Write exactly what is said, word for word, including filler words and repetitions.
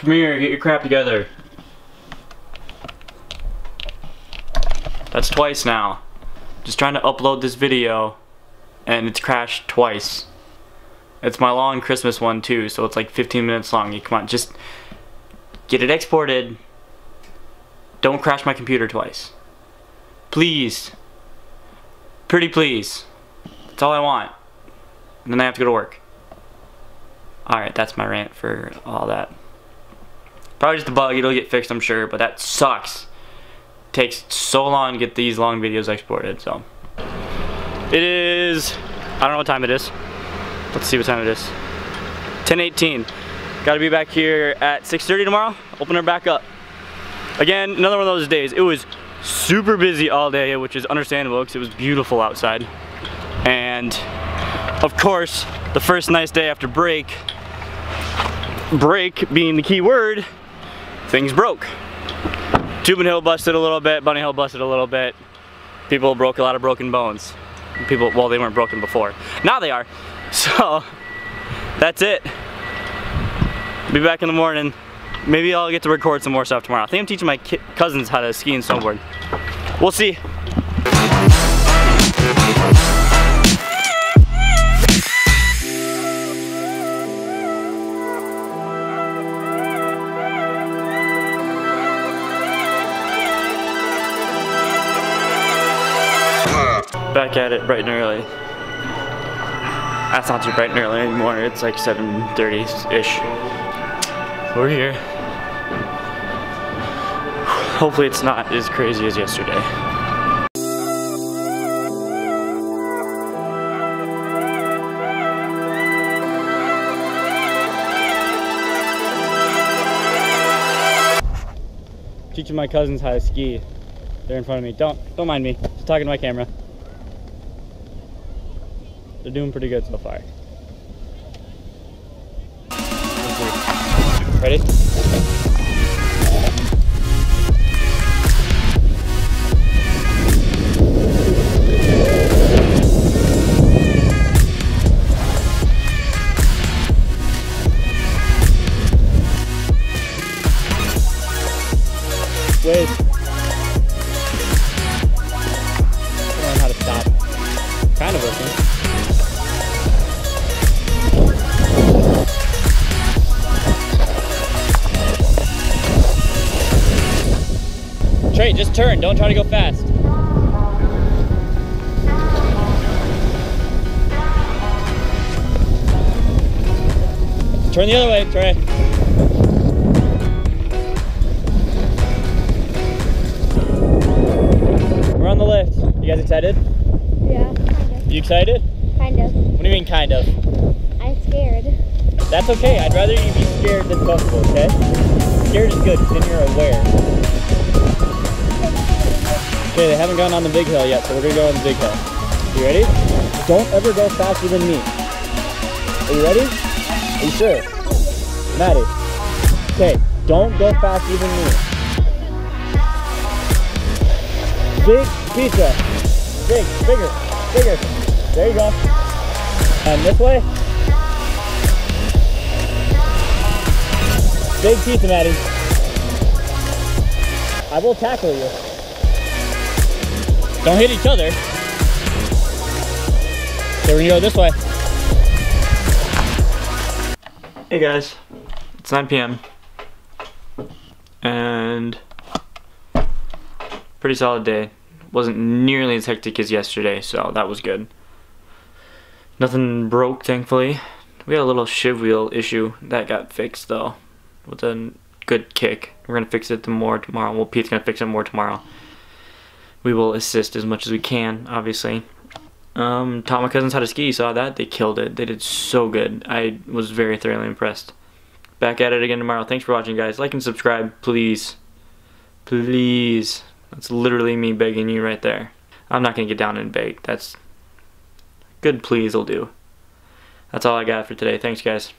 Premier, get your crap together. That's twice now. Just trying to upload this video and it's crashed twice. It's my long Christmas one too, so it's like fifteen minutes long. You, come on, just get it exported. Don't crash my computer twice. Please. Pretty please. That's all I want. And then I have to go to work. Alright, that's my rant for all that. Probably just a bug, it'll get fixed I'm sure, but that sucks. It takes so long to get these long videos exported, so. It is, I don't know what time it is. Let's see what time it is. ten eighteen. Gotta be back here at six thirty tomorrow. Open her back up. Again, another one of those days. It was super busy all day, which is understandable because it was beautiful outside. And of course, the first nice day after break, break being the key word, things broke. Tubin Hill busted a little bit, Bunny Hill busted a little bit. People broke a lot of broken bones. People, well, they weren't broken before. Now they are. So, that's it. Be back in the morning. Maybe I'll get to record some more stuff tomorrow. I think I'm teaching my ki cousins how to ski and snowboard. We'll see. Back at it bright and early. That's not too bright and early anymore. It's like seven thirty-ish. We're here. Hopefully it's not as crazy as yesterday. Teaching my cousins how to ski. They're in front of me. Don't don't mind me. Just talking to my camera. They're doing pretty good so far. Ready? Wait. I don't know how to stop. Kind of working. Trey, just turn, don't try to go fast. Turn the other way, Trey. We're on the lift. You guys excited? Yeah, kind of. You excited? Kind of. What do you mean, kind of? I'm scared. That's okay, I'd rather you be scared than comfortable, okay? Scared is good, because then you're aware. Okay, they haven't gone on the big hill yet, so we're gonna go on the big hill. You ready? Don't ever go faster than me. Are you ready? Are you sure? Maddie. Okay, don't go faster than me. Big pizza. Big, bigger, bigger. There you go. And this way. Big pizza, Maddie. I will tackle you. Don't hit each other. So we're gonna go this way. Hey guys, it's nine P M and pretty solid day. Wasn't nearly as hectic as yesterday, so that was good. Nothing broke, thankfully. We had a little shiv wheel issue that got fixed though, with a good kick. We're gonna fix it more tomorrow. Well, Pete's gonna fix it more tomorrow. We will assist as much as we can, obviously. Um, taught my cousins how to ski, saw that. They killed it. They did so good. I was very thoroughly impressed. Back at it again tomorrow. Thanks for watching, guys. Like and subscribe, please. Please. That's literally me begging you right there. I'm not going to get down and beg. That's good, please will do. That's all I got for today. Thanks, guys.